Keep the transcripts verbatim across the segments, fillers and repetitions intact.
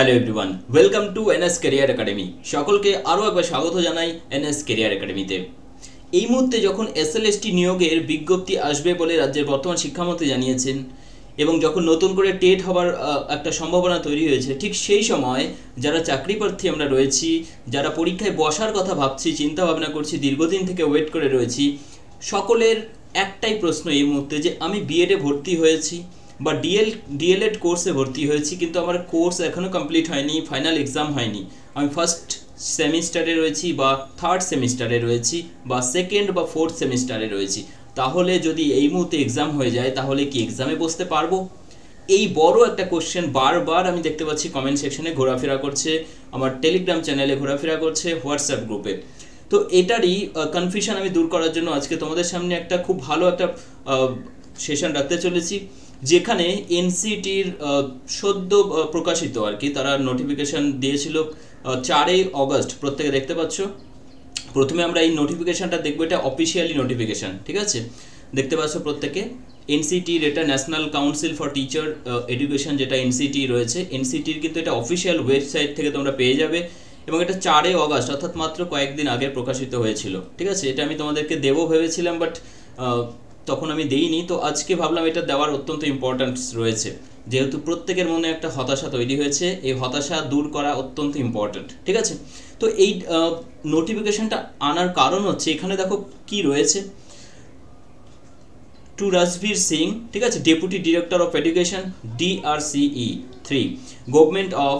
Hello everyone, welcome to NS career academy. সকলকে আরও একবার স্বাগত জানাই এনএস ক্যারিয়ার একাডেমিতে। এই মুহূর্তে যখন এসএলএসটি নিয়োগের বিজ্ঞপ্তি আসবে বলে রাজ্যের বর্তমান শিক্ষামন্ত্রী জানিয়েছেন এবং যখন নতুন করে টেট হবার একটা সম্ভাবনা তৈরি হয়েছে, ঠিক সেই সময় যারা চাকরি প্রার্থী আমরা রয়েছি, যারা পরীক্ষায় বসার কথা ভাবছি, চিন্তা ভাবনা করছি, দীর্ঘদিন থেকে ওয়েট করে রয়েছি, সকলের একটাই প্রশ্ন এই মুহূর্তে যে আমি বিএডে ভর্তি হয়েছি বা ডিএল ডিএলএড কোর্সে ভর্তি হয়েছি, কিন্তু আমার কোর্স এখনও কমপ্লিট হয়নি, ফাইনাল এক্সাম হয়নি, আমি ফার্স্ট সেমিস্টারে রয়েছি বা থার্ড সেমিস্টারে রয়েছি বা সেকেন্ড বা ফোর্থ সেমিস্টারে রয়েছি, তাহলে যদি এই মুহূর্তে এক্সাম হয়ে যায় তাহলে কি এক্সামে বসতে পারবো? এই বড় একটা কোশ্চেন বারবার আমি দেখতে পাচ্ছি কমেন্ট সেকশনে ঘোরাফেরা করছে, আমার টেলিগ্রাম চ্যানেলে ঘোরাফেরা করছে, হোয়াটসঅ্যাপ গ্রুপে। তো এটারই কনফিউশন আমি দূর করার জন্য আজকে তোমাদের সামনে একটা খুব ভালো একটা সেশন রাখতে চলেছি, যেখানে এনসিটির সদ্য প্রকাশিত আর কি তারা নোটিফিকেশান দিয়েছিল চারই অগস্ট, প্রত্যেকে দেখতে পাচ্ছ। প্রথমে আমরা এই নোটিফিকেশানটা দেখবো, এটা অফিসিয়ালি নোটিফিকেশান, ঠিক আছে, দেখতে পাচ্ছ প্রত্যেকে। এনসিটির এটা national council for teacher education, যেটা এনসিটি রয়েছে, এনসিটির কিন্তু এটা অফিসিয়াল ওয়েবসাইট থেকে তোমরা পেয়ে যাবে এবং এটা চারই অগস্ট অর্থাৎ মাত্র কয়েকদিন আগে প্রকাশিত হয়েছিল, ঠিক আছে। এটা আমি তোমাদেরকে দেবো ভেবেছিলাম, বাট তখন আমি দেইনি, তো আজকে ভাবলাম এটা দেওয়ার অত্যন্ত ইম্পর্ট্যান্স রয়েছে, যেহেতু প্রত্যেকের মনে একটা হতাশা তৈরি হয়েছে, এই হতাশা দূর করা অত্যন্ত ইম্পর্ট্যান্ট, ঠিক আছে। তো এই নোটিফিকেশনটা আনার কারণ হচ্ছে, এখানে দেখো কি রয়েছে, টু রাজবীর সিং, ঠিক আছে, deputy director of education DRCE three government of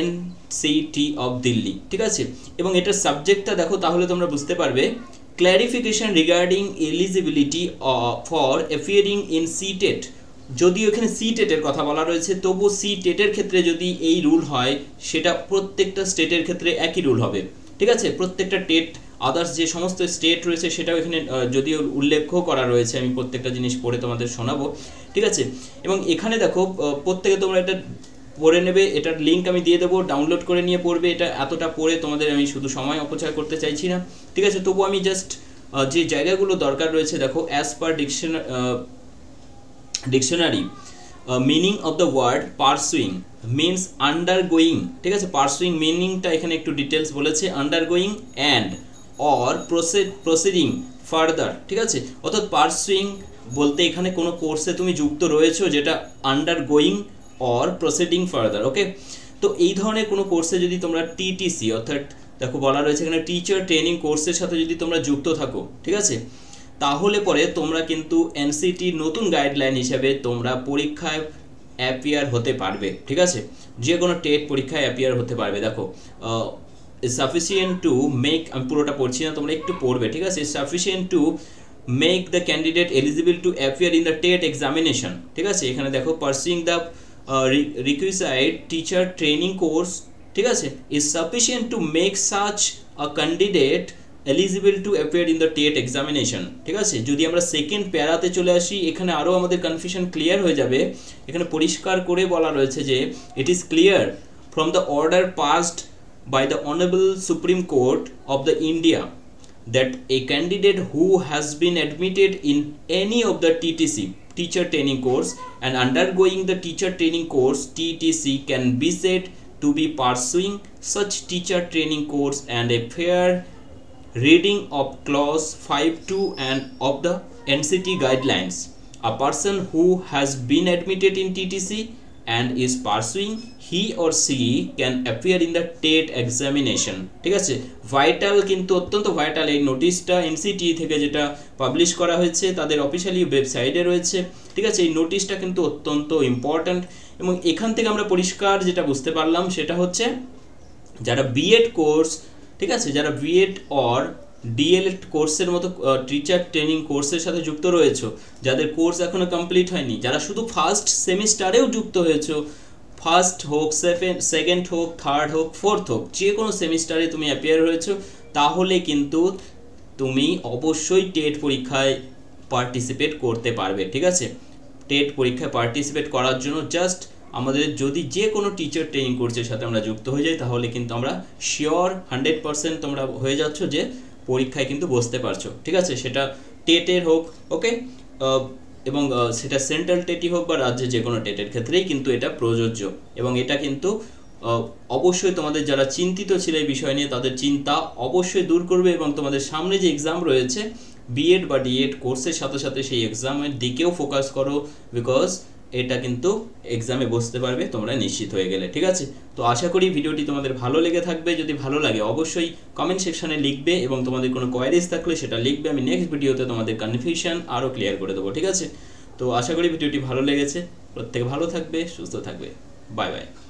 NCT of Delhi, ঠিক আছে। এবং এটার সাবজেক্টটা দেখো, তাহলে তোমরা বুঝতে পারবে, clarification regarding eligibility uh, for appearing in C TET, যদিও এখানে সি টেটের কথা বলা রয়েছে, তবু সি টেটের ক্ষেত্রে যদি এই রুল হয় সেটা প্রত্যেকটা স্টেটের ক্ষেত্রে একই রুল হবে, ঠিক আছে। প্রত্যেকটা টেট আদার্স যে সমস্ত স্টেট রয়েছে সেটাও এখানে যদিও উল্লেখ করা রয়েছে, আমি প্রত্যেকটা জিনিস পড়ে তোমাদের শোনাবো, ঠিক আছে। এবং এখানে দেখো প্রত্যেকে তোমরা এটা পড়ে নেবে, এটার লিঙ্ক আমি দিয়ে দেবো, ডাউনলোড করে নিয়ে পড়বে। এটা এতটা পড়ে তোমাদের আমি শুধু সময় অপচয় করতে চাইছি না, ঠিক আছে, তবু আমি জাস্ট যে জায়গাগুলো দরকার রয়েছে দেখো, as per dictionary dictionary meaning of the word pursuing means undergoing, ঠিক আছে, পারসুইং মিনিংটা এখানে একটু ডিটেলস বলেছে, undergoing and or proceed proceeding further, ঠিক আছে। অর্থাৎ পারসুইং বলতে এখানে কোনো কোর্সে তুমি যুক্ত রয়েছো যেটা undergoing or proceeding further, okay. তো এই ধরনের কোনো কোর্সে যদি তোমরা টিটিসি অর্থাৎ দেখো বলা রয়েছে এখানে টিচার ট্রেনিং কোর্সের সাথে যদি তোমরা যুক্ত থাকো, ঠিক আছে, তাহলে পরে তোমরা কিন্তু এনসিটির নতুন গাইডলাইন হিসাবে তোমরা পরীক্ষায় অ্যাপিয়ার হতে পারবে, ঠিক আছে, যে কোনো টেট পরীক্ষায় অ্যাপিয়ার হতে পারবে। দেখো সাফিসিয়েন্ট টু মেক, আমি পুরোটা পড়ছি না, তোমরা একটু পড়বে, ঠিক আছে। Sufficient to make the candidate eligible to appear in the TET examination, ঠিক আছে। এখানে দেখো pursuing the requisite teacher training course, ঠিক আছে, is sufficient to make such a candidate eligible to appear in the TET examination, ঠিক আছে। যদি আমরা সেকেন্ড প্যারাতে চলে আসি, এখানে আরও আমাদের কনফিউশন ক্লিয়ার হয়ে যাবে। এখানে পরিষ্কার করে বলা রয়েছে যে it is clear from the order passed by the honourable supreme court of the India that a candidate who has been admitted in any of the TTC teacher training course and undergoing the teacher training course T T C can be said to be pursuing such teacher training course, and a fair reading of clause five two and of the N C T guidelines. A person who has been admitted in T T C and is pursuing, he or she can appear in the TET examination, ঠিক আছে। Vital, কিন্তু অত্যন্ত vital এই নোটিশটা, NCT থেকে যেটা publish করা হয়েছে তাদের অফিসিয়ালি ওয়েবসাইটে রয়েছে, ঠিক আছে। এই নোটিশটা কিন্তু অত্যন্ত ইম্পর্ট্যান্ট এবং এখান থেকে আমরা পরিষ্কার যেটা বুঝতে পারলাম সেটা হচ্ছে যারা বিএড কোর্স, ঠিক আছে, যারা বিএড অর ডিএলএড কোর্সের মতো টিচার ট্রেনিং কোর্সের সাথে যুক্ত রয়েছে, যাদের কোর্স এখনও কমপ্লিট হয়নি, যারা শুধু ফার্স্ট সেমিস্টারেও যুক্ত হয়েছে, ফার্স্ট হোক, সেকেন্ড হোক, থার্ড হোক, ফোর্থ হোক, যে কোনো সেমিস্টারে তুমি অ্যাপিয়ার হয়েছো, তাহলে কিন্তু তুমি অবশ্যই টেট পরীক্ষায় পার্টিসিপেট করতে পারবে, ঠিক আছে। টেট পরীক্ষায় পার্টিসিপেট করার জন্য জাস্ট আমাদের যদি যে কোনো টিচার ট্রেনিং কোর্সের সাথে আমরা যুক্ত হয়ে যাই, তাহলে কিন্তু আমরা শিওর হান্ড্রেড পারসেন্ট তোমরা হয়ে যাচ্ছ যে পরীক্ষায় কিন্তু বসতে পারছো, ঠিক আছে, সেটা টেটের হোক, ওকে, এবং সেটা সেন্ট্রাল টেটই হোক বা রাজ্যে যে কোনো টেটের ক্ষেত্রেই কিন্তু এটা প্রযোজ্য এবং এটা কিন্তু অবশ্যই তোমাদের যারা চিন্তিত ছিল এই বিষয় নিয়ে তাদের চিন্তা অবশ্যই দূর করবে এবং তোমাদের সামনে যে एग्जाम রয়েছে বিএড বা ডিএড কোর্সের সাথে সাথে সেই एग्जामের দিকেও ফোকাস করো বিকজ এটা কিন্তু एग्जामে বসতে পারবে তোমরা নিশ্চিত হয়ে গেলে ঠিক আছে তো আশা করি ভিডিওটি তোমাদের ভালো লেগে থাকবে যদি ভালো লাগে অবশ্যই কমেন্ট সেকশনে লিখবে এবং তোমাদের কোনো কোয়েরিজ থাকলে সেটা লিখবে আমি নেক্সট ভিডিওতে তোমাদের কনফিউশন আরো ক্লিয়ার করে দেব ঠিক আছে তো আশা করি ভিডিওটি ভালো লেগেছে প্রত্যেক ভালো থাকবে সুস্থ থাকবে বাই বাই